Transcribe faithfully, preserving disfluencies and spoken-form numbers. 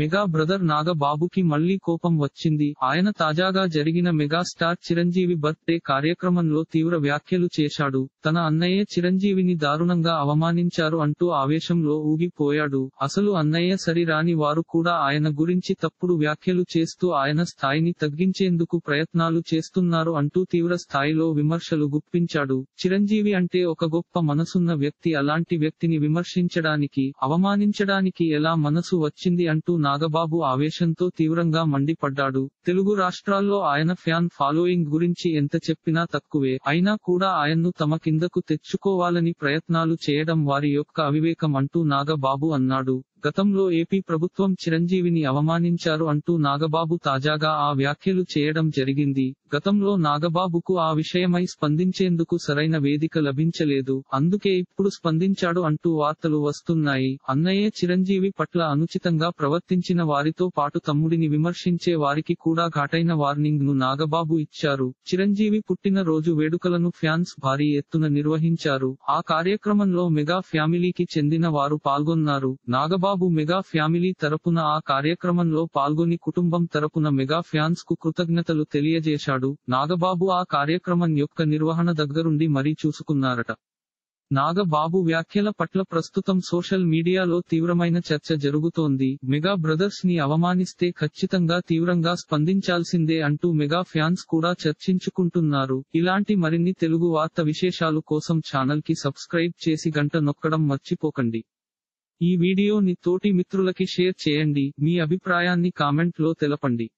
Mega brother నాగబాబుకి మళ్లీ కోపం వచ్చింది. ఆయన తాజాగా జరిగిన మెగా స్టార్ చిరంజీవి బర్త్డే కార్యక్రమంలో తీవ్ర వ్యాఖ్యలు చేశాడు. తన అన్నయ్య చిరంజీవిని దారుణంగా అవమానించారు అంటూ ఆవేశంలో ఊగిపోయాడు. అసలు అన్నయ్య సరిరాని వారు కూడా ఆయన గురించి తప్పుడు వ్యాఖ్యలు చేస్తూ ఆయన స్థాయిని తగ్గించేందుకు ప్రయత్నాలు చేస్తున్నారు అంటూ తీవ్ర స్థాయిలో విమర్శలు గుప్పించాడు. చిరంజీవి అంటే ఒక గొప్ప మనసున్న వ్యక్తి. అలాంటి వ్యక్తిని విమర్శించడానికి, అవమానించడానికి ఎలా మనసు వచ్చింది అంటూ నాగబాబు ఆవేశంతో తీవ్రంగా మండిపడ్డాడు. తెలుగు రాష్ట్రాల్లో ఆయన ఫ్యాన్ ఫాలోయింగ్ గురించి ఎంత చెప్పినా తక్కువే. అయినా కూడా ఆయన్ను తమ కిందకు తెచ్చుకోవాలని ప్రయత్నాలు చేయడం వారి యొక్క అవివేకం అంటూ నాగబాబు అన్నాడు. గతంలో ఏపీ ప్రభుత్వం చిరంజీవిని అవమానించారు అంటూ నాగబాబు తాజాగా ఆ వ్యాఖ్యలు చేయడం జరిగింది. గతంలో నాగబాబుకు ఆ విషయమై స్పందించేందుకు సరైన వేదిక లభించలేదు. అందుకే ఇప్పుడు స్పందించాడు అంటూ వార్తలు వస్తున్నాయి. అన్నయ్య చిరంజీవి పట్ల అనుచితంగా ప్రవర్తించిన వారితో పాటు తమ్ముడిని విమర్శించే వారికి కూడా ఘాటైన వార్నింగ్ ను నాగబాబు ఇచ్చారు. చిరంజీవి పుట్టిన రోజు వేడుకలను ఫ్యాన్స్ భారీ ఎత్తున నిర్వహించారు. ఆ కార్యక్రమంలో మెగా ఫ్యామిలీకి చెందిన వారు పాల్గొన్నారు. నాగబాబు మెగా ఫ్యామిలీ తరపున ఆ కార్యక్రమంలో పాల్గొని కుటుంబం తరపున మెగా ఫ్యాన్స్ కు కృతజ్ఞతలు తెలియజేశాడు. నాగబాబు ఆ కార్యక్రమం యొక్క నిర్వహణ దగ్గరుండి మరీ చూసుకున్నారట. నాగబాబు వ్యాఖ్యల పట్ల ప్రస్తుతం సోషల్ మీడియాలో తీవ్రమైన చర్చ జరుగుతోంది. మెగా బ్రదర్స్ ని అవమానిస్తే ఖచ్చితంగా తీవ్రంగా స్పందించాల్సిందే అంటూ మెగా ఫ్యాన్స్ కూడా చర్చించుకుంటున్నారు. ఇలాంటి మరిన్ని తెలుగు వార్త విశేషాలు కోసం ఛానల్ కి సబ్స్క్రైబ్ చేసి గంట నొక్కడం మర్చిపోకండి. ఈ వీడియోని తోటి మిత్రులకి షేర్ చేయండి. మీ అభిప్రాయాన్ని కామెంట్ లో తెలపండి.